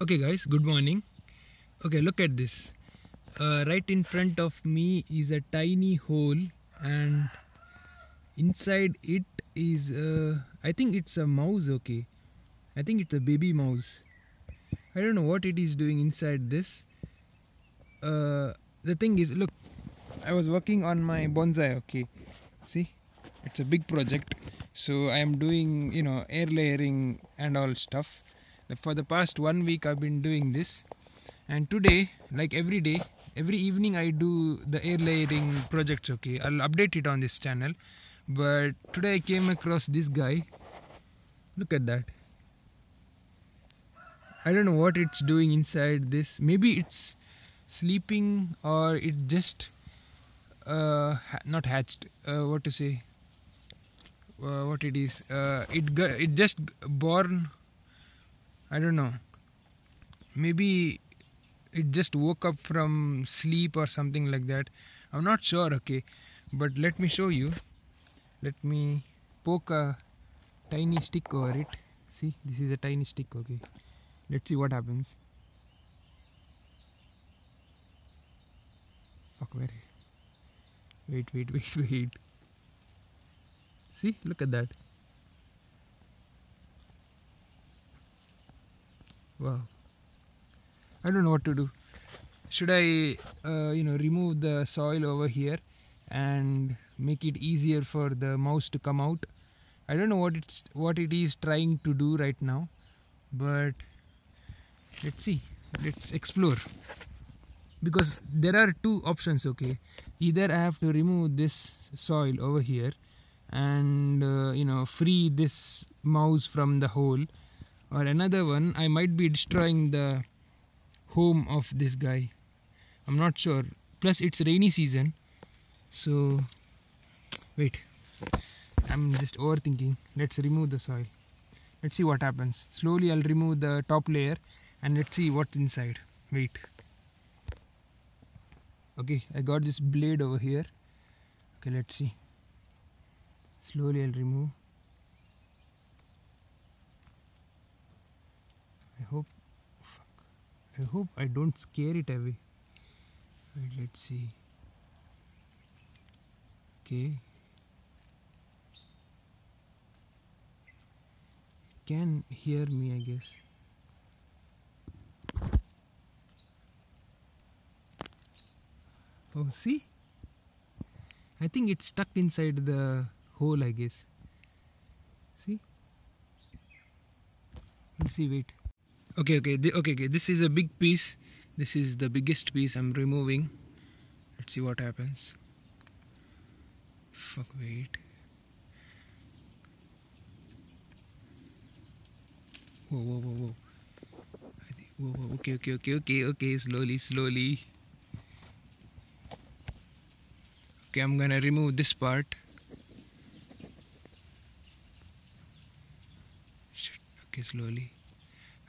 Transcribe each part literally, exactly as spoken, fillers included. Okay guys, good morning. Okay, look at this. Uh, right in front of me is a tiny hole, and inside it is uh, I think it's a mouse. Okay, I think it's a baby mouse. I don't know what it is doing inside this. Uh, the thing is, look, I was working on my bonsai. Okay, see, it's a big project, so I am doing, you know, air layering and all stuff. For the past one week I've been doing this, and today, like every day, every evening I do the air layering projects. Okay, I'll update it on this channel, but today I came across this guy. Look at that. I don't know what it's doing inside this. Maybe it's sleeping, or it just uh, ha not hatched, uh, what to say, uh, what it is, uh, it, it just born. I don't know, maybe it just woke up from sleep or something like that. I'm not sure. Okay, but let me show you. Let me poke a tiny stick over it. See, this is a tiny stick. Okay, let's see what happens. Fuck, where? Wait, wait, wait, wait. See, look at that. Wow, I don't know what to do. Should I, uh, you know, remove the soil over here and make it easier for the mouse to come out? I don't know what it's what it is trying to do right now, but let's see. Let's explore, because there are two options. Okay, either I have to remove this soil over here and uh, you know, free this mouse from the hole. Or another one, I might be destroying the home of this guy. I'm not sure. Plus it's rainy season, so wait, I'm just overthinking. Let's remove the soil. Let's see what happens. Slowly I'll remove the top layer and let's see what's inside. Wait. Okay, I got this blade over here. Okay, let's see. Slowly I'll remove. I hope, fuck, I hope I don't scare it away. Wait, let's see. Okay. It can hear me, I guess. Oh, see? I think it's stuck inside the hole, I guess. See? Let's see, wait. Okay, okay, the, okay, okay, this is a big piece. This is the biggest piece I'm removing. Let's see what happens. Fuck, wait. Whoa, whoa, whoa, whoa. I think, whoa, whoa, okay, okay, okay, okay, okay, slowly, slowly. Okay, I'm gonna remove this part. Shit, okay, slowly.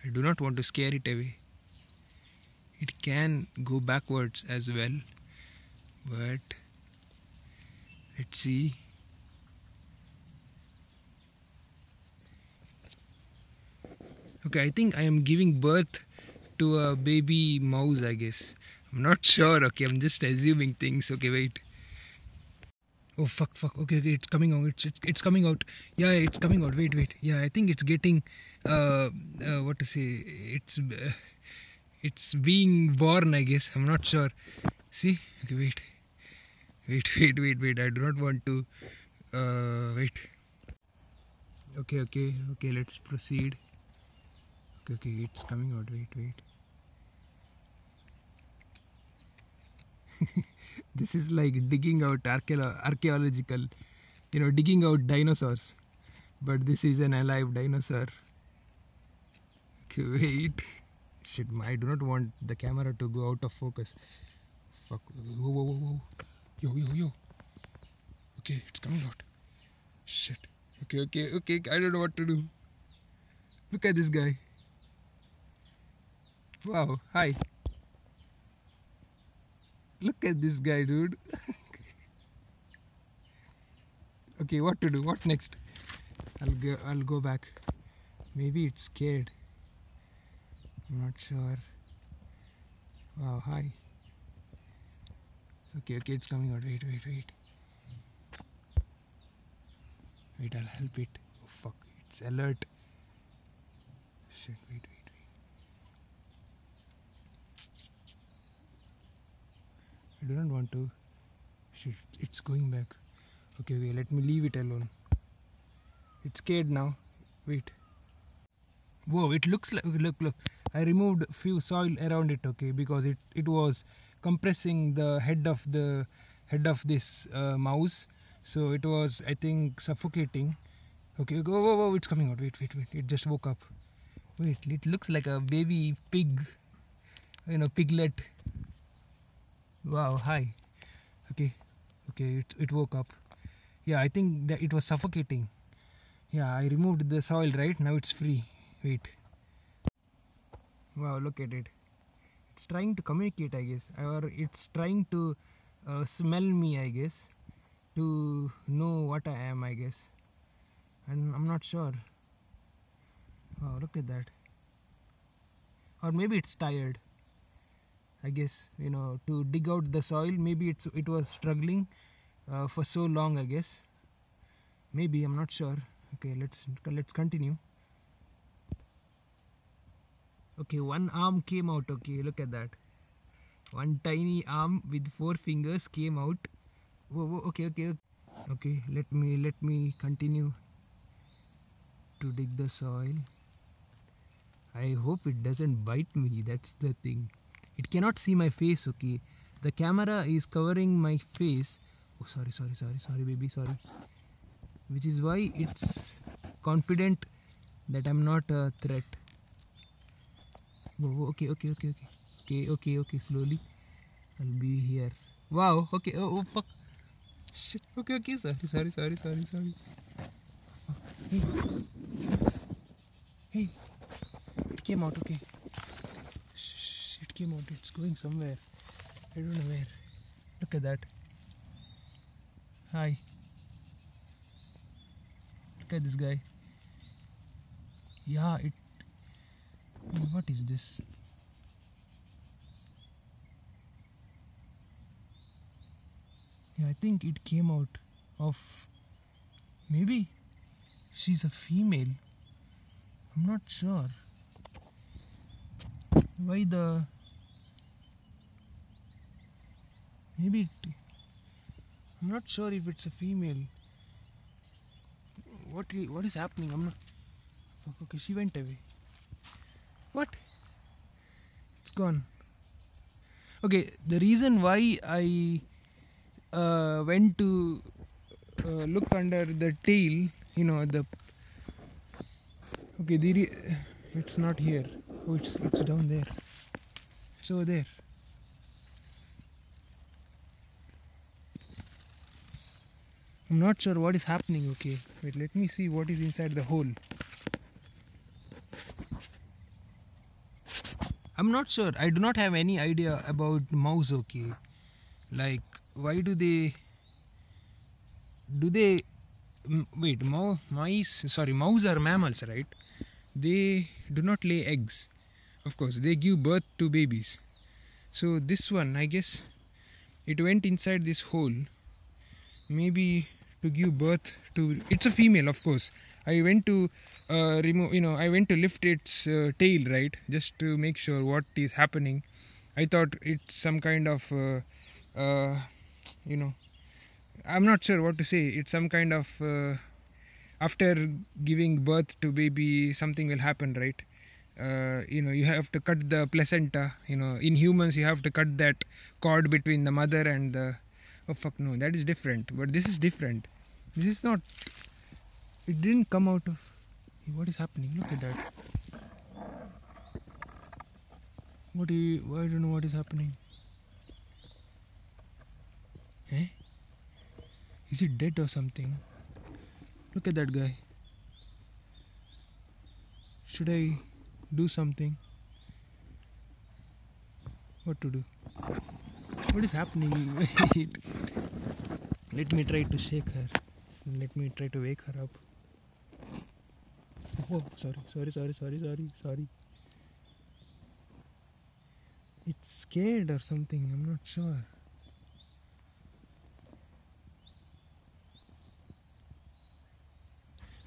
I do not want to scare it away. It can go backwards as well, but let's see. Okay, I think I am giving birth to a baby mouse, I guess. I'm not sure. Okay, I'm just assuming things. Okay, wait. Oh, fuck, fuck. Okay, okay, it's coming out. It's, it's, it's coming out. Yeah, it's coming out. Wait, wait. Yeah, I think it's getting, uh, uh, what to say, it's uh, it's being born, I guess. I'm not sure. See? Okay, wait. Wait, wait, wait, wait. I do not want to, uh, wait. Okay, okay, okay, let's proceed. Okay, okay, it's coming out. Wait, wait. This is like digging out archaeological, you know, digging out dinosaurs. But this is an alive dinosaur. Okay, wait. Shit, I do not want the camera to go out of focus. Fuck. Whoa, whoa, whoa. Yo, yo, yo. Okay, it's coming out. Shit. Okay, okay, okay. I don't know what to do. Look at this guy. Wow. Hi. Look at this guy, dude. Okay, what to do? What next? I'll go, I'll go back. Maybe it's scared. I'm not sure. Wow, hi. Okay, okay, it's coming out. Wait, wait, wait. Wait, I'll help it. Oh, fuck. It's alert. Shit, wait, wait. I do not want to. Shit, it's going back. Okay, okay, let me leave it alone. It's scared now. Wait. Whoa, it looks like, look, look. I removed few soil around it, okay, because it, it was compressing the head of the head of this uh, mouse. So it was, I think, suffocating. Okay, go, go, go, it's coming out. Wait, wait, wait. It just woke up. Wait, it looks like a baby pig. You know, piglet. Wow, hi. Okay, okay, it, it woke up. Yeah, I think that it was suffocating. Yeah, I removed the soil, right? Now it's free. Wait. Wow, look at it. It's trying to communicate, I guess. Or it's trying to uh, smell me, I guess. To know what I am, I guess. And I'm not sure. Wow, look at that. Or maybe it's tired. I guess, you know, to dig out the soil. Maybe it's, it was struggling uh, for so long, I guess. Maybe, I'm not sure. Okay, let's let's continue. Okay, one arm came out. Okay, look at that. One tiny arm with four fingers came out. Whoa, whoa, okay, okay, okay. Okay, let me let me continue to dig the soil. I hope it doesn't bite me. That's the thing. It cannot see my face, okay. The camera is covering my face. Oh, sorry, sorry, sorry, sorry, baby, sorry. Which is why it's confident that I'm not a threat. Oh, okay, okay, okay, okay, okay, okay, okay, slowly. I'll be here. Wow, okay, oh, oh fuck. Shit, okay, okay, sorry, sorry, sorry, sorry, sorry. Hey. Hey, it came out, okay. Shh, it came out, it's going somewhere. I don't know where. Look at that. Hi. Look at this guy. Yeah, it. What is this? Yeah, I think it came out of. Maybe she's a female. I'm not sure. Why the. Maybe it. I'm not sure if it's a female. What, what is happening? I'm not. Fuck, okay, she went away. What? It's gone. Okay, the reason why I uh, went to uh, look under the tail, you know, the. Okay, the re it's not here. Oh, it's, it's down there. It's over there. I'm not sure what is happening, okay. Wait, let me see what is inside the hole. I'm not sure. I do not have any idea about mouse, okay. Like, why do they... Do they... Wait, mice... Sorry, mouse are mammals, right? They do not lay eggs. Of course, they give birth to babies. So, this one, I guess, it went inside this hole. Maybe... to give birth to, it's a female, of course. I went to uh, remove, you know, I went to lift its uh, tail, right, just to make sure what is happening. I thought it's some kind of, uh, uh, you know, I'm not sure what to say. It's some kind of, uh, after giving birth to baby, something will happen, right? Uh, you know, you have to cut the placenta. You know, in humans, you have to cut that cord between the mother and the. Oh fuck no, that is different, but this is different. This is not, it didn't come out of, what is happening? Look at that. What do you, I don't know what is happening. Eh? Is it dead or something? Look at that guy. Should I do something? What to do? What is happening? Wait. Let me try to shake her. Let me try to wake her up. Oh, sorry, sorry, sorry, sorry, sorry, sorry. it's scared or something, I'm not sure.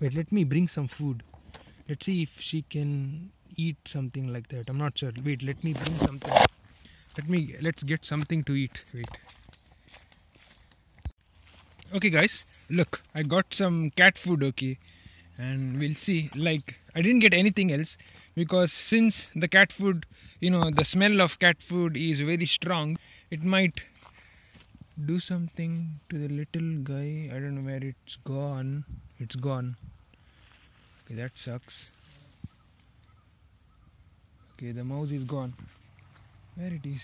Wait, let me bring some food. Let's see if she can eat something like that. I'm not sure. Wait, let me bring something. Let me, let's get something to eat. Wait. Okay guys, look, I got some cat food, okay, and we'll see. Like, I didn't get anything else because since the cat food, you know, the smell of cat food is very strong, it might do something to the little guy. I don't know where it's gone. It's gone. Okay, that sucks. Okay, the mouse is gone. Where it is?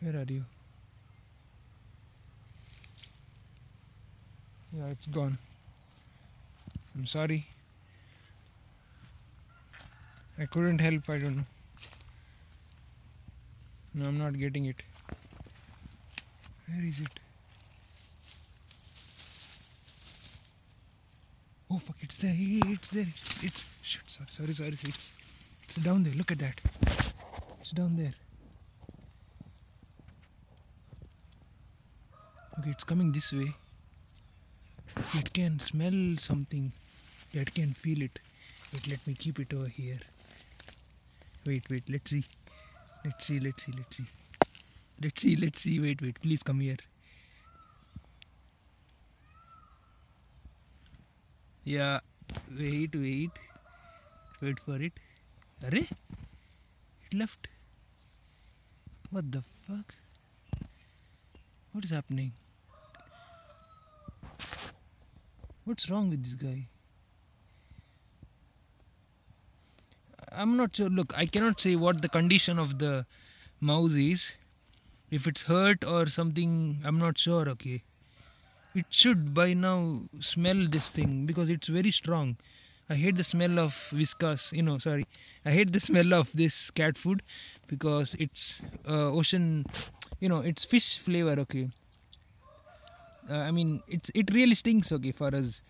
Where are you? Yeah, it's gone. I'm sorry. I couldn't help, I don't know. No, I'm not getting it. Where is it? Oh fuck, it's there, it's there, it's, shit, sorry, sorry, sorry, it's, it's down there, look at that. It's down there. Okay, it's coming this way. It can smell something. It can feel it. Wait, let me keep it over here. Wait, wait, let's see. Let's see, let's see, let's see. Let's see, let's see, wait, wait, please come here. Yeah, wait, wait. Wait for it. Are it left? What the fuck? What is happening? What's wrong with this guy? I'm not sure. Look, I cannot say what the condition of the mouse is. If it's hurt or something, I'm not sure, okay. It should by now smell this thing because it's very strong. I hate the smell of viscous, you know, sorry. I hate the smell of this cat food because it's uh, ocean, you know, it's fish flavor, okay. Uh, I mean, it's it really stinks, okay, for us,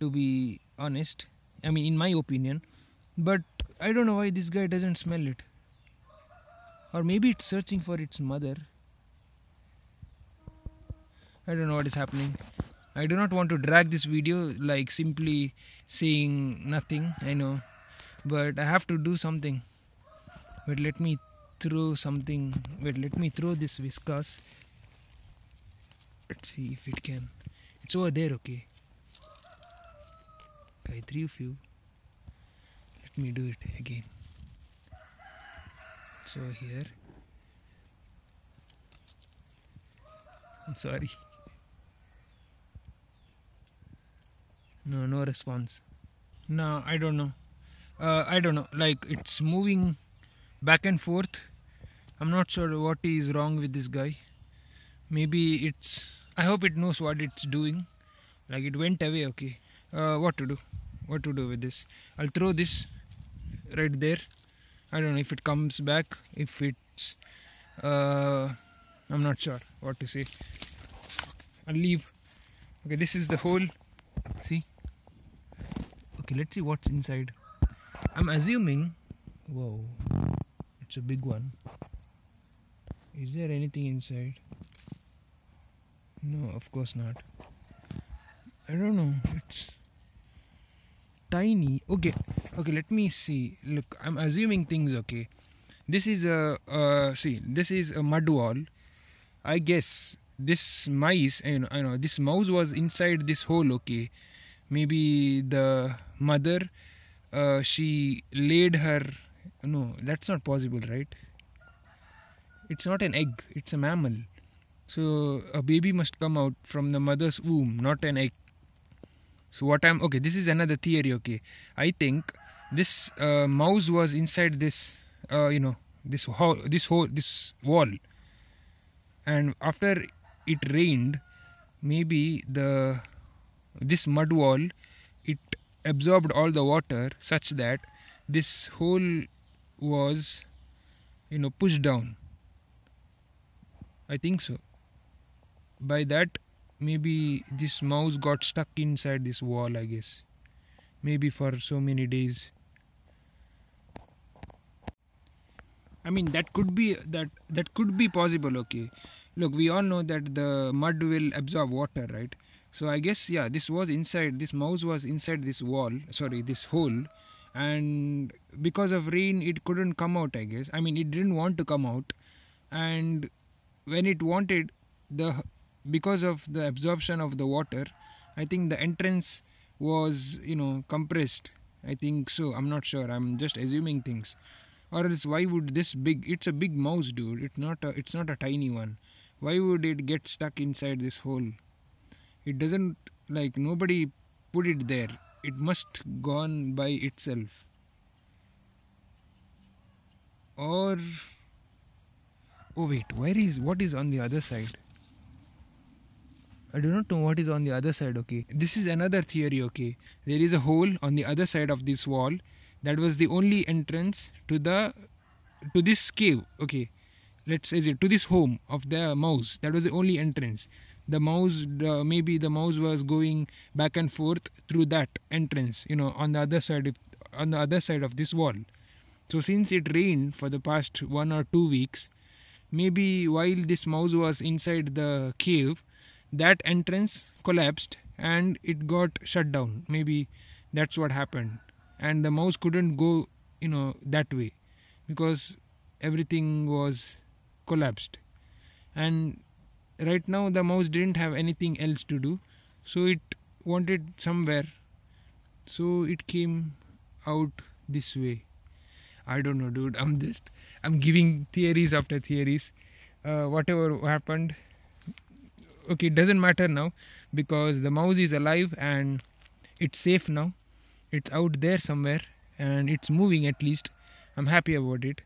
to be honest. I mean, in my opinion. But I don't know why this guy doesn't smell it. Or maybe it's searching for its mother. I don't know what is happening. I do not want to drag this video, like simply saying nothing, I know. But I have to do something. Wait, let me throw something. Wait, let me throw this viscous. Let's see if it can. It's over there, okay. I threw a few. Let me do it again. It's over here. I'm sorry. No, no response. No, I don't know. Uh, I don't know. Like, it's moving back and forth. I'm not sure what is wrong with this guy. Maybe it's... I hope it knows what it's doing. Like, it went away, okay. Uh, what to do? What to do with this? I'll throw this right there. I don't know if it comes back. If it's... Uh, I'm not sure what to say. I'll leave. Okay, this is the hole. See? Okay, let's see what's inside. I'm assuming... Whoa. It's a big one. Is there anything inside? No, of course not. I don't know. It's tiny. Okay, okay. Let me see. Look, I'm assuming things. Okay, this is a uh, see. This is a mud wall. I guess this mice. You know, I know this mouse was inside this hole. Okay, maybe the mother. Uh, she laid her. No, that's not possible, right? It's not an egg. It's a mammal. So a baby must come out from the mother's womb, not an egg. So what I'm okay, this is another theory. Okay, I think this uh, mouse was inside this, uh, you know, this hole, this hole, this wall. And after it rained, maybe the this mud wall, it absorbed all the water such that this hole was, you know, pushed down. I think so. By that, maybe this mouse got stuck inside this wall, I guess. Maybe for so many days. I mean, that could be that that could be possible. Okay, look, we all know that the mud will absorb water, right? So I guess, yeah, this was inside, this mouse was inside this wall, sorry, this hole, and because of rain it couldn't come out, I guess. I mean, it didn't want to come out, and when it wanted, the because of the absorption of the water, I think the entrance was, you know, compressed. I think so. I'm not sure, I'm just assuming things. Or else, why would this big, it's a big mouse, dude, it's not a, it's not a tiny one. Why would it get stuck inside this hole? It doesn't, like, nobody put it there. It must gone by itself. Or, oh wait, where is, what is on the other side? I do not know what is on the other side, okay. This is another theory, okay. There is a hole on the other side of this wall. That was the only entrance to the, to this cave, okay. Let's say it, to this home of the mouse. That was the only entrance. The mouse, uh, maybe the mouse was going back and forth through that entrance, you know, on the other side, if, on the other side of this wall. So since it rained for the past one or two weeks, maybe while this mouse was inside the cave, that entrance collapsed and it got shut down. Maybe that's what happened, and the mouse couldn't go, you know, that way, because everything was collapsed, and right now the mouse didn't have anything else to do, so it wanted somewhere, so it came out this way. I don't know, dude, I'm just I'm giving theories after theories. Uh, whatever happened, okay, it doesn't matter now, because the mouse is alive and it's safe now. It's out there somewhere and it's moving, at least. I'm happy about it,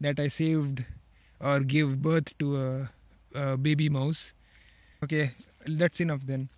that I saved or gave birth to a, a baby mouse. Okay, that's enough then.